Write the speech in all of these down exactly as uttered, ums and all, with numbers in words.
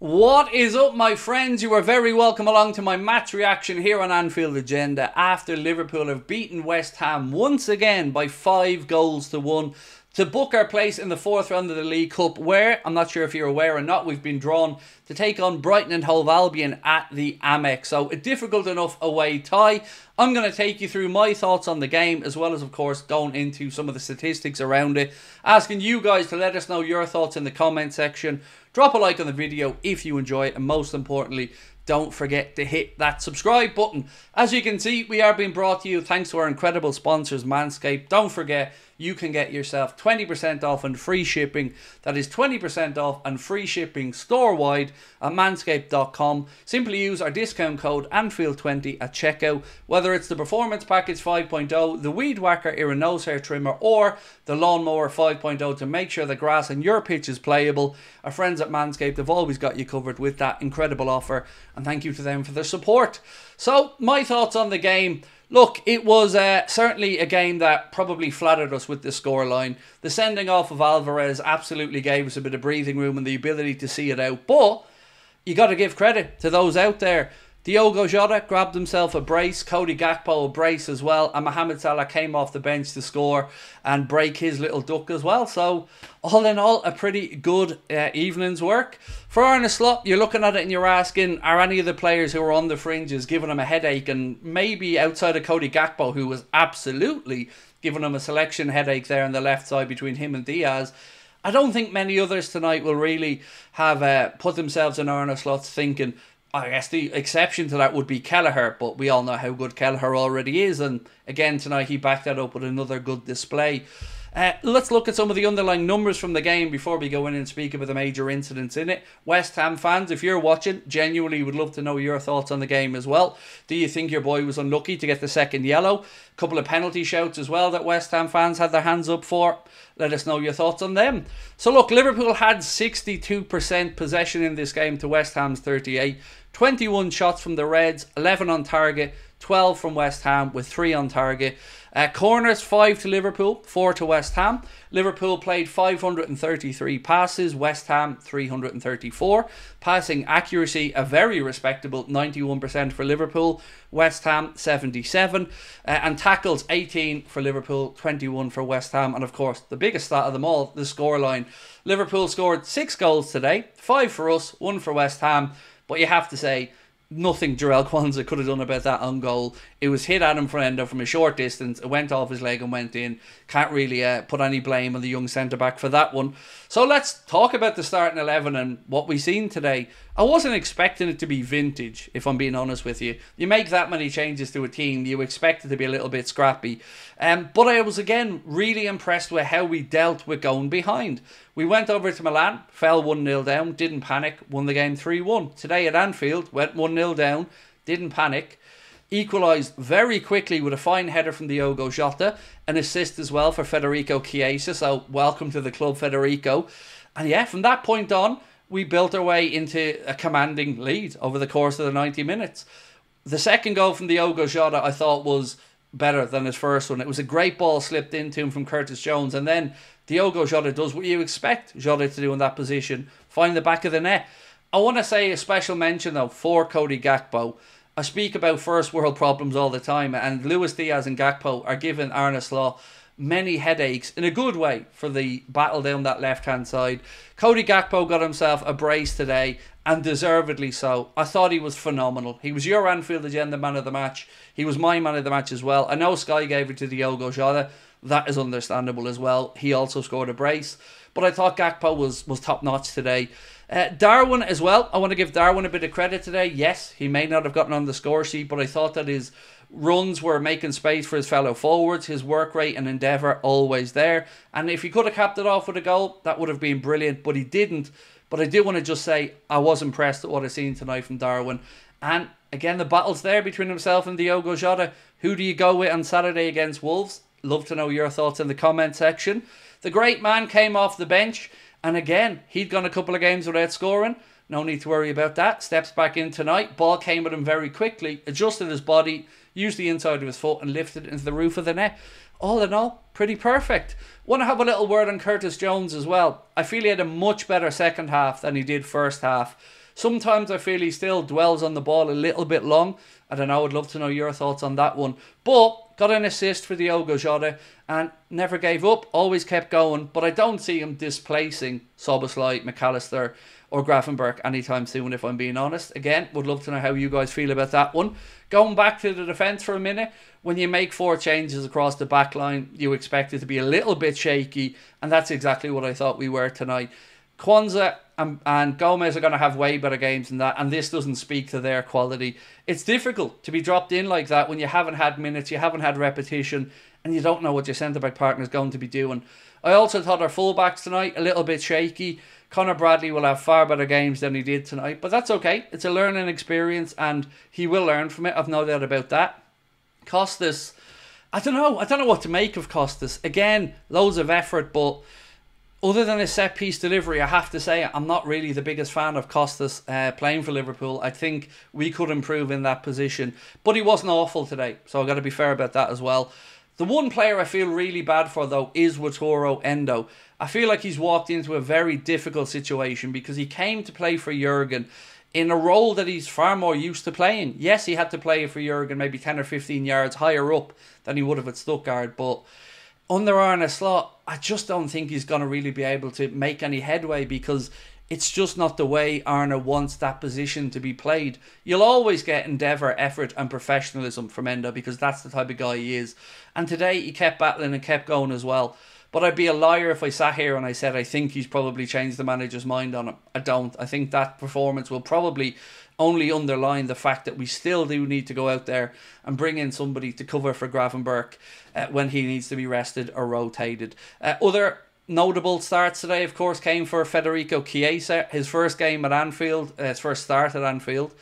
What is up, my friends? You are very welcome along to my match reaction here on Anfield Agenda after Liverpool have beaten West Ham once again by five goals to one to book our place in the fourth round of the League Cup, where, I'm not sure if you're aware or not, we've been drawn to take on Brighton and Hove Albion at the Amex. So a difficult enough away tie. I'm going to take you through my thoughts on the game, as well as, of course, going into some of the statistics around it, asking you guys to let us know your thoughts in the comment section. Drop a like on the video if you enjoy it, and most importantly, don't forget to hit that subscribe button. As you can see, we are being brought to you thanks to our incredible sponsors, Manscaped. Don't forget, you can get yourself twenty percent off and free shipping. That is twenty percent off and free shipping store-wide at manscaped dot com. Simply use our discount code Anfield twenty at checkout. Whether it's the Performance Package five point oh, the Weed Whacker Era Nose Hair Trimmer, or the Lawnmower five point oh to make sure the grass on your pitch is playable, our friends at Manscaped have always got you covered with that incredible offer. And thank you to them for their support. So, my thoughts on the game. Look, it was uh, certainly a game that probably flattered us with the scoreline. The sending off of Alvarez absolutely gave us a bit of breathing room and the ability to see it out. But you got to give credit to those out there. Diogo Jota grabbed himself a brace, Cody Gakpo a brace as well, and Mohamed Salah came off the bench to score and break his little duck as well. So, all in all, a pretty good uh, evening's work. For Arne Slot, you're looking at it and you're asking, are any of the players who are on the fringes giving him a headache? And maybe outside of Cody Gakpo, who was absolutely giving him a selection headache there on the left side between him and Diaz, I don't think many others tonight will really have uh, put themselves in Arne Slot's thinking. I guess the exception to that would be Kelleher, but we all know how good Kelleher already is. And again, tonight he backed that up with another good display. Uh, let's look at some of the underlying numbers from the game before we go in and speak about the major incidents in it. West Ham fans, if you're watching, genuinely would love to know your thoughts on the game as well. Do you think your boy was unlucky to get the second yellow? A couple of penalty shouts as well that West Ham fans had their hands up for. Let us know your thoughts on them. So look, Liverpool had sixty-two percent possession in this game to West Ham's thirty-eight. twenty-one shots from the Reds, eleven on target, twelve from West Ham with three on target. Uh, corners, five to Liverpool, four to West Ham. Liverpool played five hundred thirty-three passes, West Ham three hundred thirty-four. Passing accuracy, a very respectable ninety-one percent for Liverpool, West Ham seventy-seven. Uh, and tackles, eighteen for Liverpool, twenty-one for West Ham. And of course, the biggest stat of them all, the scoreline. Liverpool scored six goals today, five for us, one for West Ham. But you have to say, nothing Jarell Quansah could have done about that on goal. It was hit Adam Fernando from a short distance. It went off his leg and went in. Can't really uh, put any blame on the young centre-back for that one. So let's talk about the starting eleven and what we've seen today. I wasn't expecting it to be vintage, if I'm being honest with you. You make that many changes to a team, you expect it to be a little bit scrappy. Um, but I was, again, really impressed with how we dealt with going behind. We went over to Milan, fell one nil down, didn't panic, won the game three one. Today at Anfield, went one nil down, didn't panic. Equalised very quickly with a fine header from Diogo Jota. An assist as well for Federico Chiesa, so welcome to the club, Federico. And yeah, from that point on, we built our way into a commanding lead over the course of the ninety minutes. The second goal from Diogo Jota, I thought, was better than his first one. It was a great ball slipped into him from Curtis Jones, and then Diogo Jota does what you expect Jota to do in that position, find the back of the net. I want to say a special mention, though, for Cody Gakpo. I speak about first world problems all the time, and Luis Diaz and Gakpo are giving Arne Slot many headaches, in a good way, for the battle down that left-hand side. Cody Gakpo got himself a brace today, and deservedly so. I thought he was phenomenal. He was your Anfield Agenda man of the match. He was my man of the match as well. I know Sky gave it to Diogo Jota. That is understandable as well. He also scored a brace. But I thought Gakpo was, was top-notch today. Uh, Darwin as well. I want to give Darwin a bit of credit today. Yes, he may not have gotten on the score sheet, but I thought that his runs were making space for his fellow forwards. His work rate and endeavour always there. And if he could have capped it off with a goal, that would have been brilliant, but he didn't. But I do want to just say I was impressed at what I've seen tonight from Darwin. And again, the battle's there between himself and Diogo Jota. Who do you go with on Saturday against Wolves? Love to know your thoughts in the comment section. The great man came off the bench. And again, he'd gone a couple of games without scoring. No need to worry about that. Steps back in tonight. Ball came at him very quickly. Adjusted his body. Used the inside of his foot and lifted it into the roof of the net. all in all, pretty perfect. Want to have a little word on Curtis Jones as well. I feel he had a much better second half than he did first half. Sometimes I feel he still dwells on the ball a little bit long. I don't know, I'd love to know your thoughts on that one. But got an assist for Diogo Jota and never gave up, always kept going. But I don't see him displacing Soboslai, McAllister or Gravenberch anytime soon, if I'm being honest. Again, would love to know how you guys feel about that one. Going back to the defence for a minute, when you make four changes across the back line, you expect it to be a little bit shaky, and that's exactly what I thought we were tonight. Quansah and, and Gomez are going to have way better games than that, and this doesn't speak to their quality. It's difficult to be dropped in like that when you haven't had minutes, you haven't had repetition, and you don't know what your centre-back partner is going to be doing. I also thought our full-backs tonight a little bit shaky. Conor Bradley will have far better games than he did tonight, but that's okay. It's a learning experience, and he will learn from it. I've no doubt about that. Costas, I don't know. I don't know what to make of Costas. Again, loads of effort, but other than his set-piece delivery, I have to say I'm not really the biggest fan of Costas uh, playing for Liverpool. I think we could improve in that position. But he wasn't awful today, so I've got to be fair about that as well. The one player I feel really bad for, though, is Wataru Endo. I feel like he's walked into a very difficult situation because he came to play for Jürgen in a role that he's far more used to playing. Yes, he had to play for Jürgen maybe ten or fifteen yards higher up than he would have at Stuttgart, but under Arne Slot, I just don't think he's going to really be able to make any headway because it's just not the way Arne wants that position to be played. You'll always get endeavour, effort and professionalism from Endo because that's the type of guy he is. And today he kept battling and kept going as well. But I'd be a liar if I sat here and I said I think he's probably changed the manager's mind on him. I don't. I think that performance will probably only underline the fact that we still do need to go out there and bring in somebody to cover for Gravenberch uh, when he needs to be rested or rotated. Uh, other notable starts today, of course, came for Federico Chiesa, his first game at Anfield, uh, his first start at Anfield.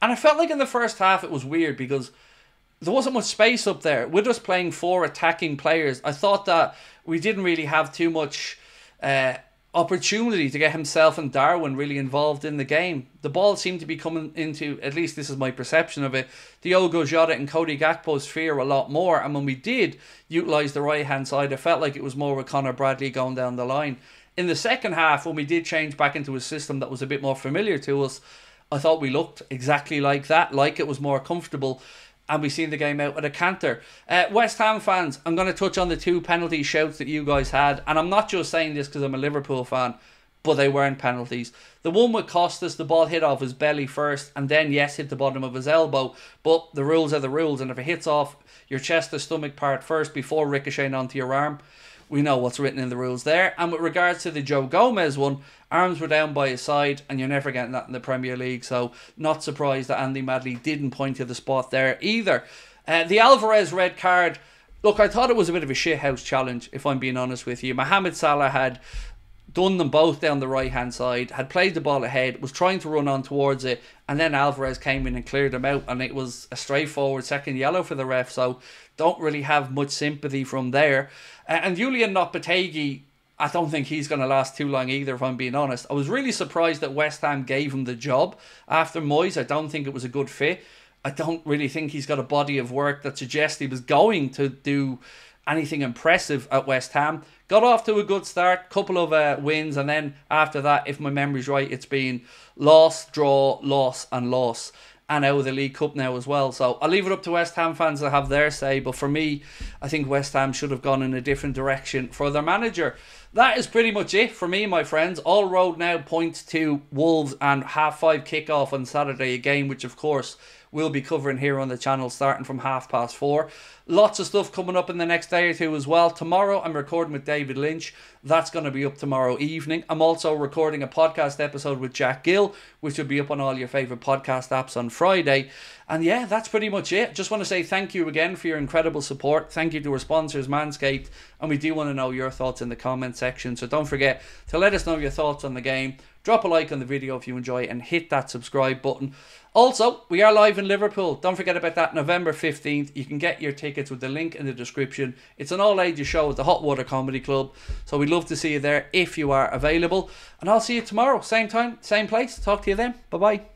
And I felt like in the first half it was weird because there wasn't much space up there. With us playing four attacking players, I thought that we didn't really have too much Uh, opportunity to get himself and Darwin really involved in the game. The ball seemed to be coming into, at least this is my perception of it, Diogo Jota and Cody Gakpo's sphere a lot more, and when we did utilise the right hand side, I felt like it was more with Conor Bradley going down the line. In the second half, when we did change back into a system that was a bit more familiar to us, I thought we looked exactly like that, like it was more comfortable, and we've seen the game out with a canter. Uh, West Ham fans, I'm going to touch on the two penalty shouts that you guys had. And I'm not just saying this because I'm a Liverpool fan, but they weren't penalties. The one with Costas, the ball hit off his belly first, and then, yes, hit the bottom of his elbow. But the rules are the rules, and if it hits off your chest or stomach part first before ricocheting onto your arm, we know what's written in the rules there. And with regards to the Joe Gomez one, arms were down by his side, and you're never getting that in the Premier League. So not surprised that Andy Madley didn't point to the spot there either. Uh, the Alvarez red card, look, I thought it was a bit of a shithouse challenge, if I'm being honest with you. Mohamed Salah had done them both down the right-hand side, had played the ball ahead, was trying to run on towards it, and then Alvarez came in and cleared him out, and it was a straightforward second yellow for the ref, so don't really have much sympathy from there. Uh, and Julian Lopetegui, I don't think he's going to last too long either, if I'm being honest. I was really surprised that West Ham gave him the job after Moyes. I don't think it was a good fit. I don't really think he's got a body of work that suggests he was going to do anything impressive at West Ham. Got off to a good start, couple of uh, wins, and then after that, if my memory's right, it's been loss, draw, loss, and loss, and out of the League Cup now as well. So I'll leave it up to West Ham fans to have their say, but for me, I think West Ham should have gone in a different direction for their manager. That is pretty much it for me, my friends. All road now points to Wolves and half five kickoff on Saturday, a game which, of course, we'll be covering here on the channel starting from half past four. Lots of stuff coming up in the next day or two as well. Tomorrow I'm recording with David Lynch. That's going to be up tomorrow evening. I'm also recording a podcast episode with Jack Gill, which will be up on all your favourite podcast apps on Friday. And yeah, that's pretty much it. Just want to say thank you again for your incredible support. Thank you to our sponsors, Manscaped. And we do want to know your thoughts in the comment section. So don't forget to let us know your thoughts on the game. Drop a like on the video if you enjoy it and hit that subscribe button. Also, we are live in Liverpool. Don't forget about that, November fifteenth. You can get your tickets with the link in the description. It's an all-ages show at the Hot Water Comedy Club. So we'd love to see you there if you are available. And I'll see you tomorrow. Same time, same place. Talk to you then. Bye-bye.